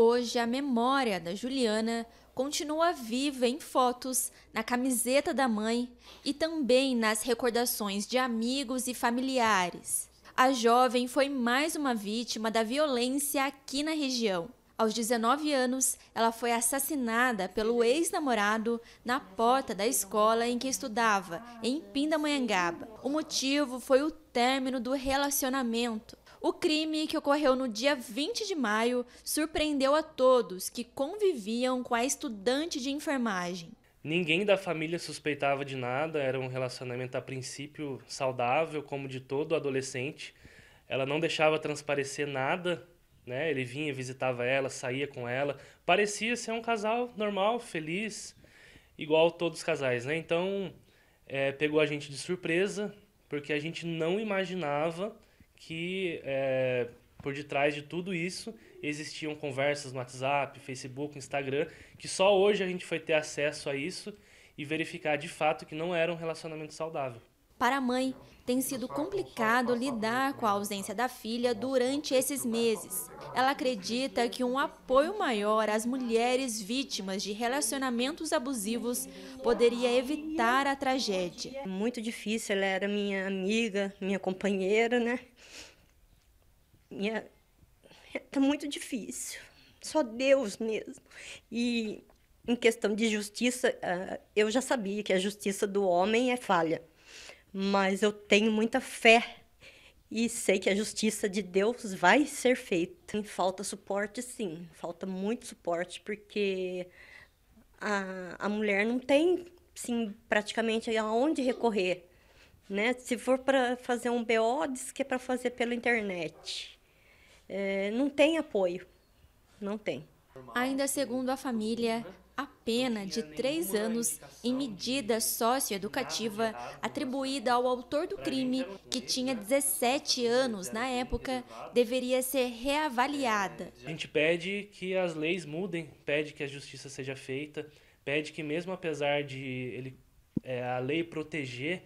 Hoje, a memória da Juliana continua viva em fotos, na camiseta da mãe e também nas recordações de amigos e familiares. A jovem foi mais uma vítima da violência aqui na região. Aos 19 anos, ela foi assassinada pelo ex-namorado na porta da escola em que estudava, em Pindamonhangaba. O motivo foi o término do relacionamento. O crime, que ocorreu no dia 20 de maio, surpreendeu a todos que conviviam com a estudante de enfermagem. Ninguém da família suspeitava de nada, era um relacionamento a princípio saudável, como de todo adolescente. Ela não deixava transparecer nada, né? Ele vinha, visitava ela, saía com ela. Parecia ser um casal normal, feliz, igual todos os casais, né? Então, pegou a gente de surpresa, porque a gente não imaginava que por detrás de tudo isso existiam conversas no WhatsApp, Facebook, Instagram, que só hoje a gente foi ter acesso a isso e verificar de fato que não era um relacionamento saudável. Para a mãe, tem sido complicado lidar com a ausência da filha durante esses meses. Ela acredita que um apoio maior às mulheres vítimas de relacionamentos abusivos poderia evitar a tragédia. Muito difícil, ela era minha amiga, minha companheira, né? Tá muito difícil, só Deus mesmo. E em questão de justiça, eu já sabia que a justiça do homem é falha. Mas eu tenho muita fé e sei que a justiça de Deus vai ser feita. Falta suporte, sim, falta muito suporte, porque a mulher não tem, sim, praticamente aonde recorrer, né? Se for para fazer um BO, diz que é para fazer pela internet. Não tem apoio, não tem. Ainda segundo a família, a pena de 3 anos em medida socioeducativa atribuída ao autor do crime, que tinha 17 anos na época, deveria ser reavaliada. A gente pede que as leis mudem, pede que a justiça seja feita, pede que mesmo apesar de a lei proteger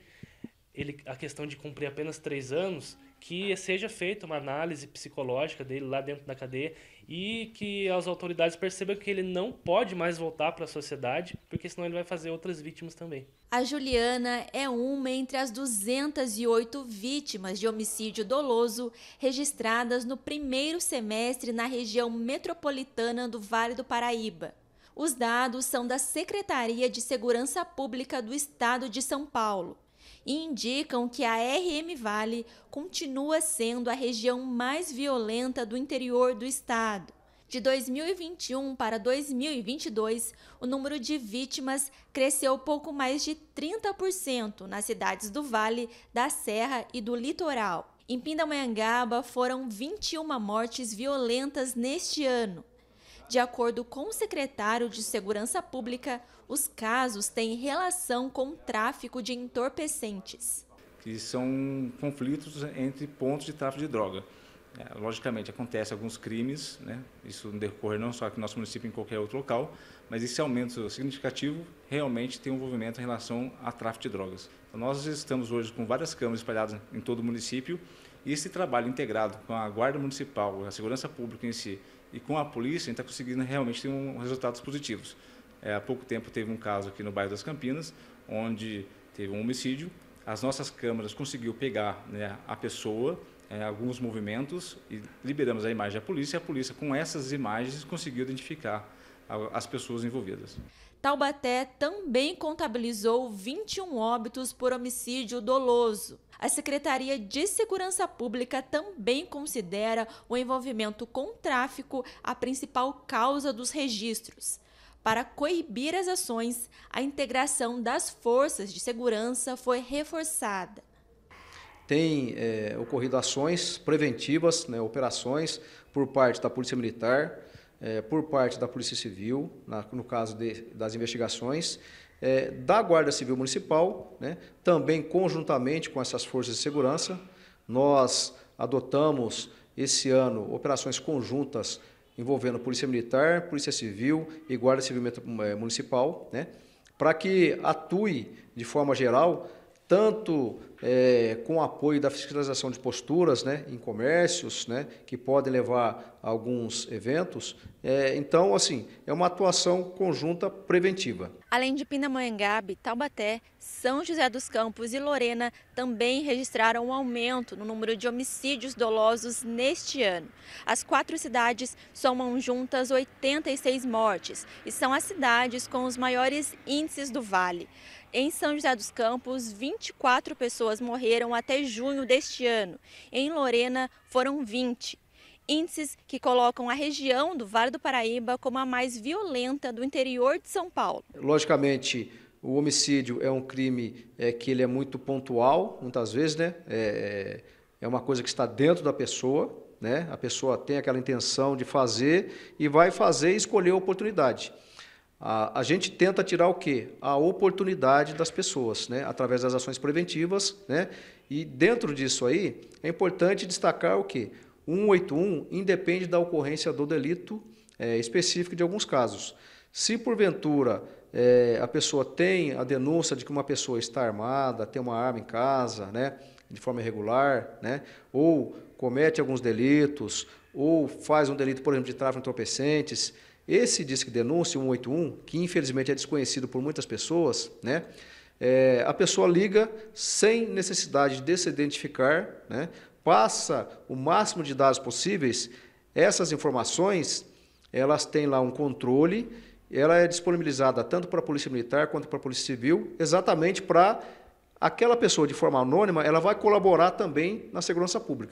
a questão de cumprir apenas 3 anos, que seja feita uma análise psicológica dele lá dentro da cadeia e que as autoridades percebam que ele não pode mais voltar para a sociedade, porque senão ele vai fazer outras vítimas também. A Juliana é uma entre as 208 vítimas de homicídio doloso registradas no primeiro semestre na região metropolitana do Vale do Paraíba. Os dados são da Secretaria de Segurança Pública do Estado de São Paulo e indicam que a RM Vale continua sendo a região mais violenta do interior do estado. De 2021 para 2022, o número de vítimas cresceu pouco mais de 30% nas cidades do Vale, da Serra e do Litoral. Em Pindamonhangaba, foram 21 mortes violentas neste ano. De acordo com o secretário de Segurança Pública, os casos têm relação com o tráfico de entorpecentes. Que são conflitos entre pontos de tráfico de droga. Logicamente, acontece alguns crimes, né? Isso decorre não só aqui no nosso município, em qualquer outro local, mas esse aumento significativo realmente tem um envolvimento em relação a tráfico de drogas. Então, nós estamos hoje com várias câmaras espalhadas em todo o município e esse trabalho integrado com a Guarda Municipal, a Segurança Pública em si, e com a polícia, a gente está conseguindo realmente ter resultados positivos. Há pouco tempo teve um caso aqui no bairro das Campinas, onde teve um homicídio. As nossas câmeras conseguiu pegar, né, a pessoa, alguns movimentos, e liberamos a imagem da polícia, e a polícia, com essas imagens, conseguiu identificar as pessoas envolvidas. Taubaté também contabilizou 21 óbitos por homicídio doloso. A Secretaria de Segurança Pública também considera o envolvimento com tráfico a principal causa dos registros. Para coibir as ações, a integração das forças de segurança foi reforçada. Tem ocorrido ações preventivas, né, operações por parte da Polícia Militar, por parte da Polícia Civil, no caso das investigações, da Guarda Civil Municipal, né, também conjuntamente com essas forças de segurança. Nós adotamos esse ano operações conjuntas envolvendo Polícia Militar, Polícia Civil e Guarda Civil Municipal, né, para que atue de forma geral, tanto com o apoio da fiscalização de posturas, né, em comércios, né, que podem levar a alguns eventos. Então, assim, é uma atuação conjunta preventiva. Além de Pindamonhangaba, Taubaté, São José dos Campos e Lorena também registraram um aumento no número de homicídios dolosos neste ano. As quatro cidades somam juntas 86 mortes e são as cidades com os maiores índices do Vale. Em São José dos Campos, 24 pessoas morreram até junho deste ano. Em Lorena, foram 20. Índices que colocam a região do Vale do Paraíba como a mais violenta do interior de São Paulo. Logicamente, o homicídio é um crime que ele é muito pontual, muitas vezes, né? É uma coisa que está dentro da pessoa, né? A pessoa tem aquela intenção de fazer e vai fazer e escolher a oportunidade. A gente tenta tirar o quê? A oportunidade das pessoas, né? Através das ações preventivas, né? E dentro disso aí, é importante destacar o quê? 181 independe da ocorrência do delito específico de alguns casos. Se porventura a pessoa tem a denúncia de que uma pessoa está armada, tem uma arma em casa, né? De forma irregular, né? Ou comete alguns delitos, ou faz um delito, por exemplo, de tráfico de entorpecentes, esse disque denúncia 181, que infelizmente é desconhecido por muitas pessoas, né? A pessoa liga sem necessidade de se identificar, né? Passa o máximo de dados possíveis. Essas informações, elas têm lá um controle, ela é disponibilizada tanto para a Polícia Militar quanto para a Polícia Civil, exatamente para aquela pessoa de forma anônima, ela vai colaborar também na segurança pública.